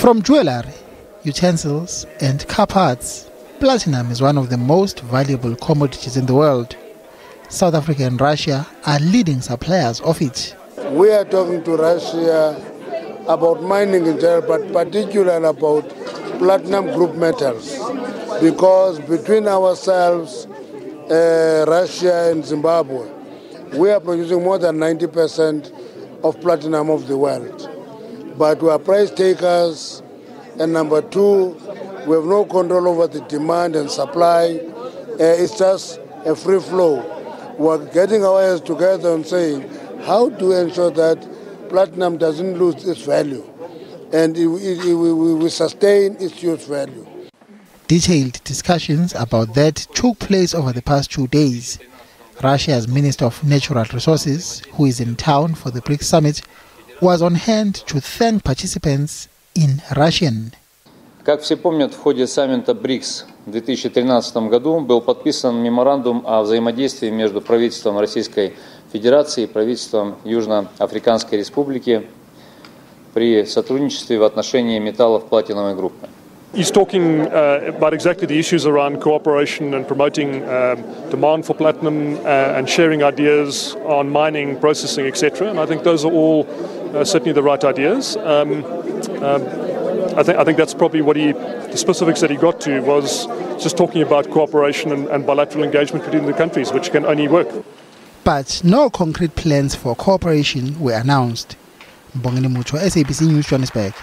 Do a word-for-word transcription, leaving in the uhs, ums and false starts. From jewellery, utensils and car parts, platinum is one of the most valuable commodities in the world. South Africa and Russia are leading suppliers of it. We are talking to Russia about mining in general, but particularly about platinum group metals, because between ourselves, uh, Russia and Zimbabwe, we are producing more than ninety percent of platinum of the world. But we are price takers, and number two, we have no control over the demand and supply. Uh, it's just a free flow. We're getting our heads together and saying, how do we ensure that platinum doesn't lose its value and it will sustain its use value? Detailed discussions about that took place over the past two days. Russia's Minister of Natural Resources, who is in town for the BRICS summit, was on hand to thank participants in Russian. Как все помнят, в ходе саммита БРИКС в две тысячи тринадцатом году был подписан меморандум о взаимодействии между правительством Российской Федерации и правительством Южноафриканской Республики при сотрудничестве в отношении металлов платиновой группы. He's talking uh, about exactly the issues around cooperation and promoting um, demand for platinum uh, and sharing ideas on mining, processing, et cetera. And I think those are all uh, certainly the right ideas. Um, um, I, th I think that's probably what he, the specifics that he got to was just talking about cooperation and, and bilateral engagement between the countries, which can only work. But no concrete plans for cooperation were announced. Bongani Mucho, S A B C News, Johannesburg.